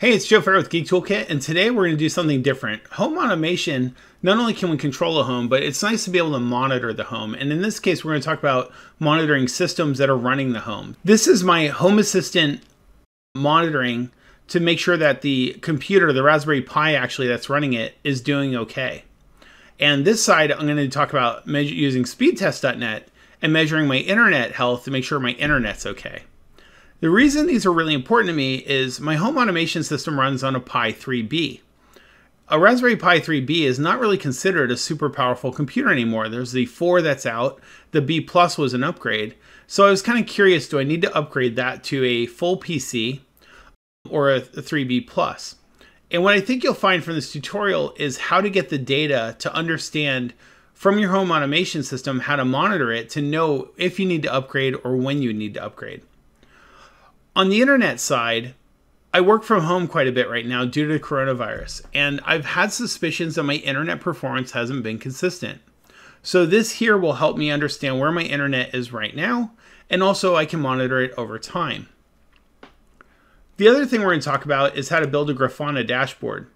Hey, it's Joe Faro with Geek Toolkit, and today we're going to do something different. Home automation, not only can we control a home, but it's nice to be able to monitor the home. And in this case, we're going to talk about monitoring systems that are running the home. This is my Home Assistant monitoring to make sure that the computer, the Raspberry Pi actually that's running it, is doing okay. And this side, I'm going to talk about using speedtest.net and measuring my internet health to make sure my internet's okay. The reason these are really important to me is my home automation system runs on a Pi 3B. A Raspberry Pi 3B is not really considered a super powerful computer anymore. There's the 4 that's out, the B+ was an upgrade. So I was kind of curious, do I need to upgrade that to a full PC or a 3B+? And what I think you'll find from this tutorial is how to get the data to understand from your home automation system, how to monitor it to know if you need to upgrade or when you need to upgrade. On the internet side, I work from home quite a bit right now due to the coronavirus, and I've had suspicions that my internet performance hasn't been consistent. So this here will help me understand where my internet is right now, and also I can monitor it over time. The other thing we're going to talk about is how to build a Grafana dashboard.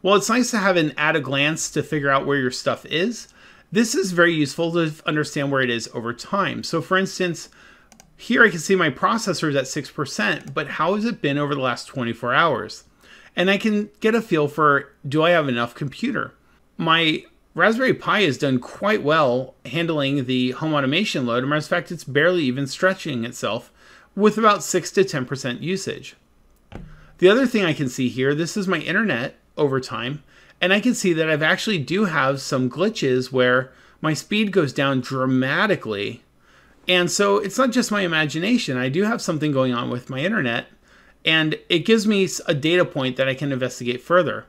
While it's nice to have an at-a-glance to figure out where your stuff is, this is very useful to understand where it is over time. So for instance, here I can see my processor is at 6%, but how has it been over the last 24 hours? And I can get a feel for, do I have enough computer? My Raspberry Pi has done quite well handling the home automation load. As a fact, it's barely even stretching itself with about 6 to 10% usage. The other thing I can see here, this is my internet over time, and I can see that I've actually do have some glitches where my speed goes down dramatically. And so it's not just my imagination. I do have something going on with my internet, and it gives me a data point that I can investigate further.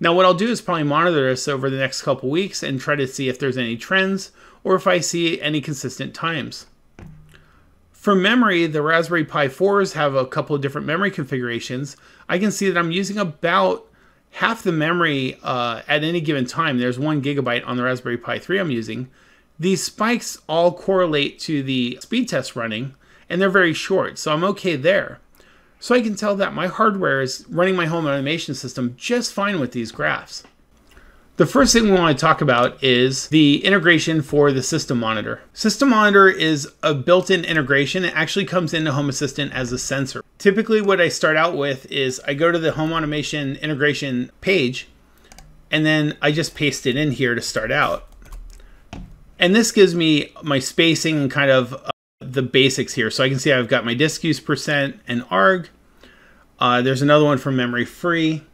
Now what I'll do is probably monitor this over the next couple weeks and try to see if there's any trends or if I see any consistent times. For memory, the Raspberry Pi 4s have a couple of different memory configurations. I can see that I'm using about half the memory at any given time. There's 1 gigabyte on the Raspberry Pi 3 I'm using. These spikes all correlate to the speed test running, and they're very short, so I'm okay there. So I can tell that my hardware is running my home automation system just fine with these graphs. The first thing we want to talk about is the integration for the system monitor. System monitor is a built-in integration. It actually comes into Home Assistant as a sensor. Typically what I start out with is I go to the home automation integration page, and then I just paste it in here to start out. And this gives me my spacing and kind of the basics here. So I can see I've got my disk use percent and arg. There's another one for memory free.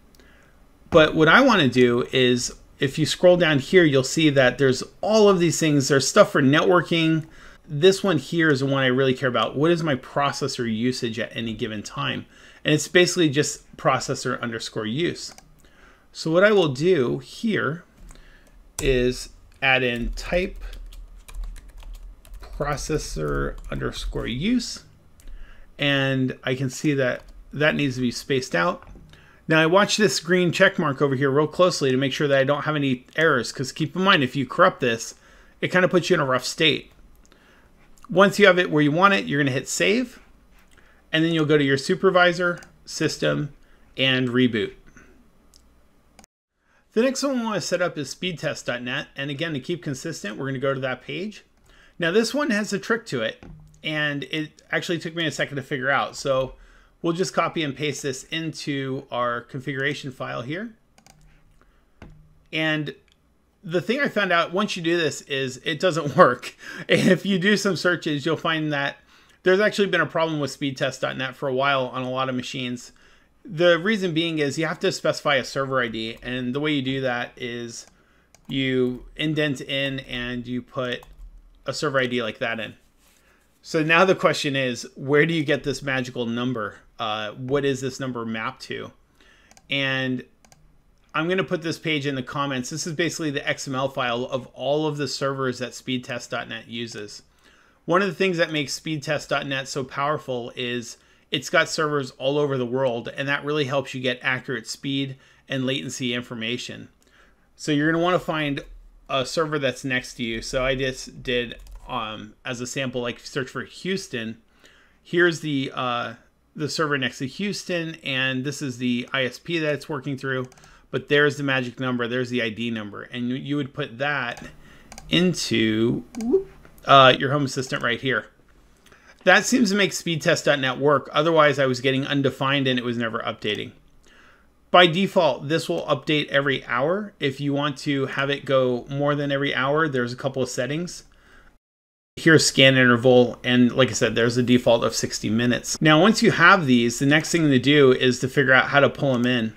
But what I want to do is if you scroll down here, you'll see that there's all of these things. There's stuff for networking. This one here is the one I really care about. What is my processor usage at any given time? And it's basically just processor underscore use. So what I will do here is add in type processor underscore use, and I can see that that needs to be spaced out. Now I watch this green check mark over here real closely to make sure that I don't have any errors, because keep in mind if you corrupt this, it kind of puts you in a rough state. Once you have it where you want it, you're going to hit save, and then you'll go to your supervisor, system, and reboot. The next one we want to set up is speedtest.net, and again, to keep consistent, we're going to go to that page. Now this one has a trick to it, and it actually took me a second to figure out. So we'll just copy and paste this into our configuration file here. And the thing I found out once you do this is it doesn't work. If you do some searches, you'll find that there's actually been a problem with speedtest.net for a while on a lot of machines. The reason being is you have to specify a server ID, and the way you do that is you indent in and you put a server ID like that in. So now the question is, where do you get this magical number? What is this number mapped to? And I'm going to put this page in the comments. This is basically the XML file of all of the servers that speedtest.net uses. One of the things that makes speedtest.net so powerful is it's got servers all over the world, and that really helps you get accurate speed and latency information. So you're going to want to find a server that's next to you. So I just did, as a sample, like search for Houston. Here's the the server next to Houston, and this is the ISP that it's working through, but there's the magic number, there's the ID number, and you would put that into your Home Assistant right here. That seems to make speedtest.net work. Otherwise, I was getting undefined and it was never updating. By default, this will update every hour. If you want to have it go more than every hour, there's a couple of settings. Here's scan interval, and like I said, there's a default of 60 minutes. Now, once you have these, the next thing to do is to figure out how to pull them in.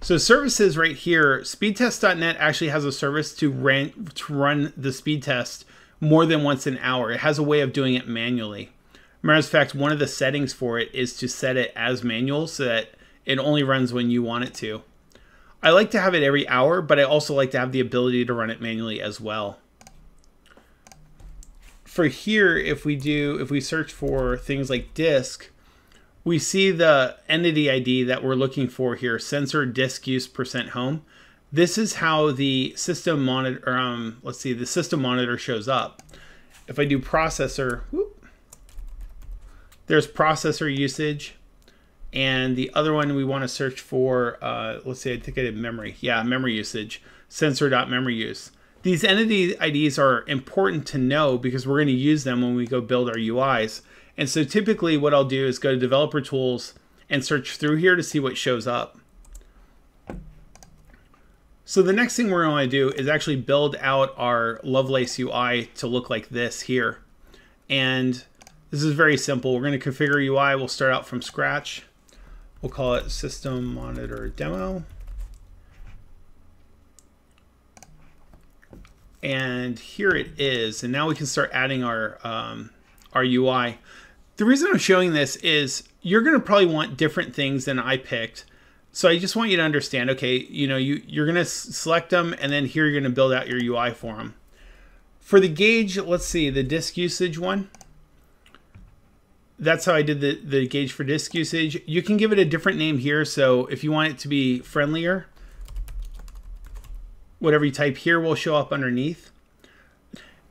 So services right here, speedtest.net actually has a service to run the speed test more than once an hour. It has a way of doing it manually. Matter of fact, one of the settings for it is to set it as manual so that it only runs when you want it to. I like to have it every hour, but I also like to have the ability to run it manually as well. For here, if we search for things like disk, we see the entity ID that we're looking for here, sensor disk use % home. This is how the system monitor, the system monitor shows up. If I do processor, whoop, there's processor usage. And the other one we want to search for, let's say I think I did memory. Yeah, memory usage, sensor.memory use. These entity IDs are important to know because we're going to use them when we go build our UIs. And so typically what I'll do is go to developer tools and search through here to see what shows up. So the next thing we're going to do is actually build out our Lovelace UI to look like this here. And this is very simple. We're going to configure UI. We'll start out from scratch. We'll call it system monitor demo. And here it is. And now we can start adding our UI. The reason I'm showing this is you're going to probably want different things than I picked. So I just want you to understand, okay, you know, you're going to select them, and then here you're going to build out your UI for them. For the gauge, let's see, the disk usage one. That's how I did the gauge for disk usage. You can give it a different name here. So if you want it to be friendlier, whatever you type here will show up underneath.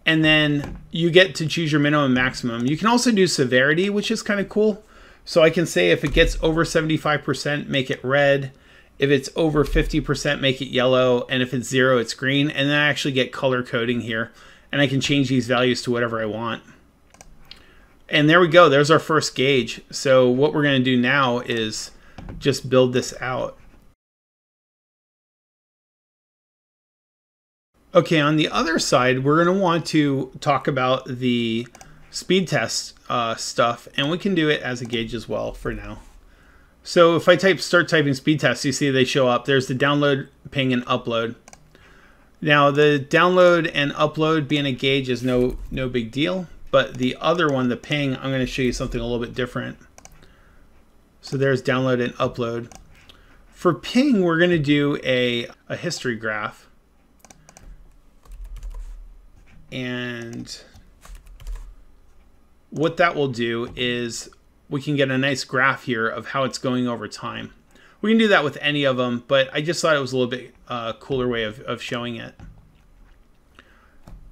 And then you get to choose your minimum and maximum. You can also do severity, which is kind of cool. So I can say if it gets over 75%, make it red. If it's over 50%, make it yellow. And if it's 0, it's green. And then I actually get color coding here. And I can change these values to whatever I want. And there we go. There's our first gauge. So what we're going to do now is just build this out. Okay, on the other side, we're going to want to talk about the speed test stuff, and we can do it as a gauge as well for now. So if I start typing speed tests, you see they show up. There's the download, ping, and upload. Now the download and upload being a gauge is no big deal, but the other one, the ping, I'm going to show you something a little bit different. So there's download and upload. For ping, we're going to do a history graph, and what that will do is we can get a nice graph here of how it's going over time. We can do that with any of them, but I just thought it was a little bit cooler way of showing it.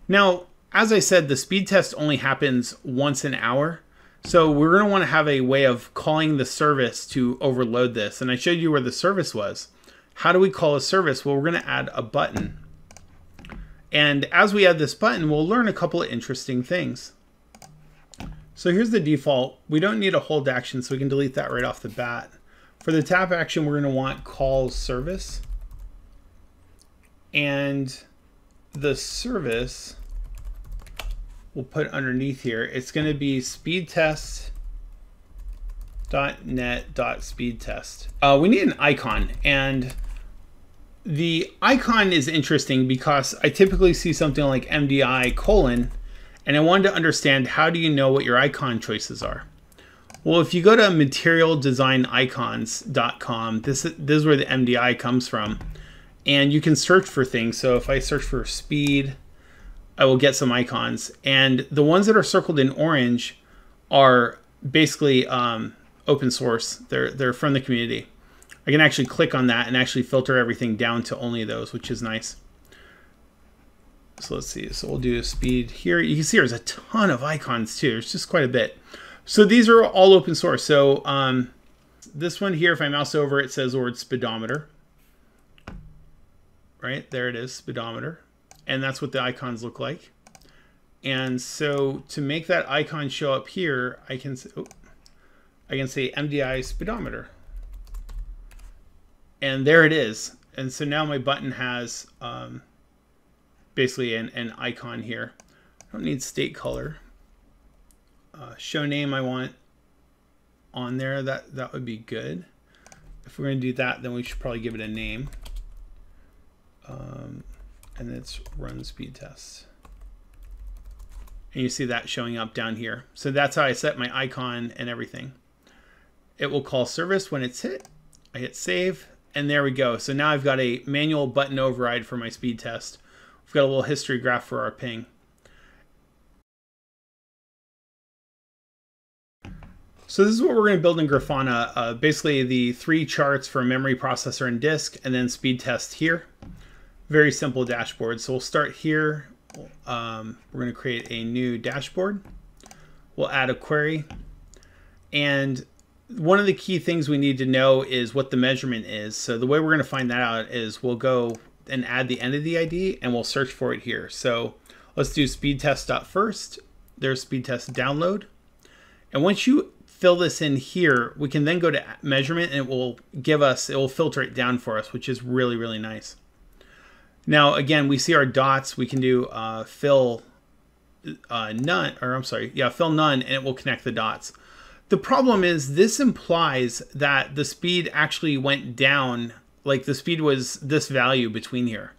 Now, as I said, the speed test only happens once an hour. So we're going to want to have a way of calling the service to overload this. And I showed you where the service was. How do we call a service? Well, we're going to add a button. And as we add this button, we'll learn a couple of interesting things. So here's the default. We don't need a hold action, so we can delete that right off the bat. For the tap action, we're going to want call service. And the service we'll put underneath here. It's going to be speedtest.net.speedtest. We need an icon. And the icon is interesting because I typically see something like MDI : and I wanted to understand, how do you know what your icon choices are? Well, if you go to materialdesignicons.com, this is where the MDI comes from. And you can search for things. So if I search for speed, I will get some icons. And the ones that are circled in orange are basically open source. They're from the community. I can actually click on that and actually filter everything down to only those, which is nice. So let's see, so we'll do speed here. You can see there's a ton of icons too, there's just quite a bit. So these are all open source. So this one here, if I mouse over, it says the word speedometer. Right, there it is, speedometer. And that's what the icons look like. And so to make that icon show up here, I can say, oh, I can say MDI speedometer. And there it is. And so now my button has basically an icon here. I don't need state color. Show name I want on there. That would be good. If we're going to do that, then we should probably give it a name. And it's run speed test. And you see that showing up down here. So that's how I set my icon and everything. It will call service when it's hit. I hit save, and there we go. So now I've got a manual button override for my speed test. We've got a little history graph for our ping. So this is what we're going to build in Grafana, basically the three charts for memory, processor, and disk, and then speed test here. Very simple dashboard. So we'll start here. We're going to create a new dashboard. We'll add a query. And one of the key things we need to know is what the measurement is. So the way we're going to find that out is we'll go and add the entity ID, and we'll search for it here. So let's do speed test .first. There's speed test download. And once you fill this in here, we can then go to measurement, and it will give us, it will filter it down for us, which is really, really nice. Now, again, we see our dots. We can do fill none, and it will connect the dots. The problem is this implies that the speed actually went down, like the speed was this value between here.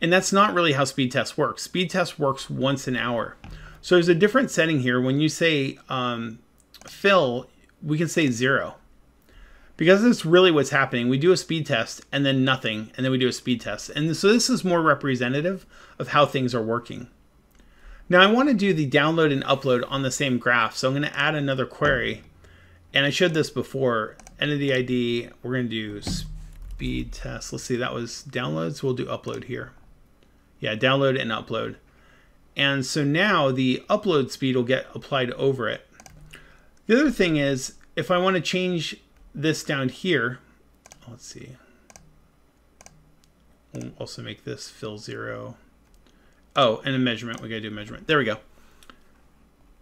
And that's not really how speed test works. Speed test works once an hour. So there's a different setting here. When you say, fill, we can say 0, because that's really what's happening. We do a speed test and then nothing, and then we do a speed test. And so this is more representative of how things are working. Now I want to do the download and upload on the same graph. So I'm going to add another query, and I showed this before. Entity ID, we're going to do speed test. Let's see, that was download. So we'll do upload here. Yeah, download and upload. And so now the upload speed will get applied over it. The other thing is, if I want to change this down here, let's see, we'll also make this fill 0. Oh, and a measurement, we got to do a measurement. There we go.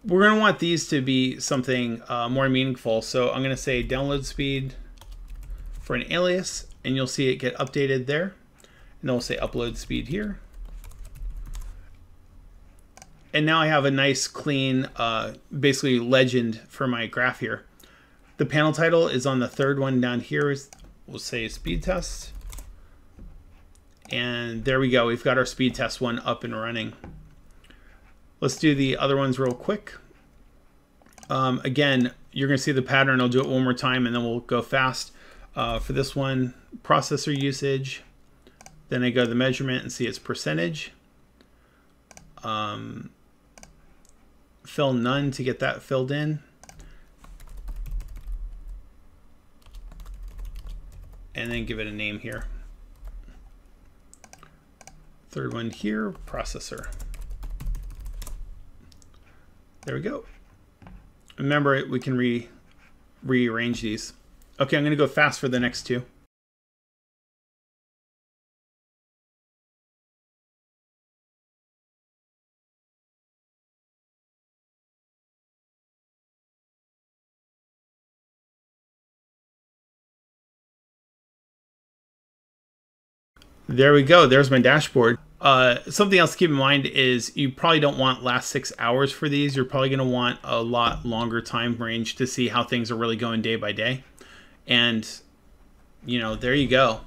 We're going to want these to be something more meaningful. So I'm going to say download speed for an alias, and you'll see it get updated there. And then we'll say upload speed here. And now I have a nice clean, basically legend for my graph here. The panel title is on the third one down here. We'll say speed test. And there we go. We've got our speed test one up and running. Let's do the other ones real quick. Again, you're going to see the pattern. I'll do it one more time, and then we'll go fast. For this one, processor usage. Then I go to the measurement and see its percentage. Fill none to get that filled in, and then give it a name here. Third one here, processor. There we go. Remember, we can rearrange these. Okay, I'm going to go fast for the next two. There we go. There's my dashboard. Something else to keep in mind is you probably don't want last 6 hours for these. You're probably going to want a lot longer time range to see how things are really going day by day. And, you know, there you go.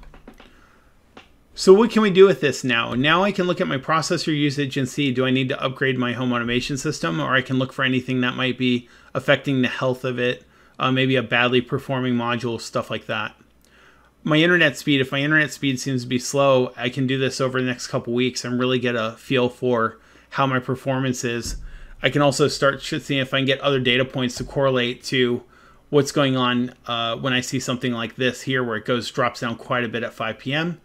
So what can we do with this now? Now I can look at my processor usage and see, do I need to upgrade my home automation system? Or I can look for anything that might be affecting the health of it, maybe a badly performing module, stuff like that. My internet speed, if my internet speed seems to be slow, I can do this over the next couple weeks and really get a feel for how my performance is. I can also start seeing if I can get other data points to correlate to what's going on when I see something like this here, where it drops down quite a bit at 5 p.m.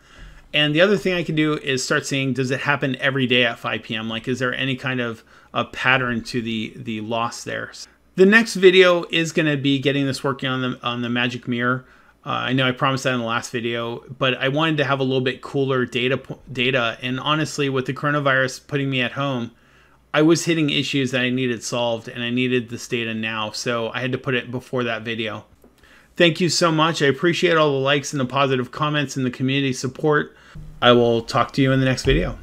And the other thing I can do is start seeing, does it happen every day at 5 p.m.? Like, is there any kind of a pattern to the loss there? The next video is going to be getting this working on the magic mirror. I know I promised that in the last video, but I wanted to have a little bit cooler data. And honestly, with the coronavirus putting me at home, I was hitting issues that I needed solved, and I needed this data now. So I had to put it before that video. Thank you so much. I appreciate all the likes and the positive comments and the community support. I will talk to you in the next video.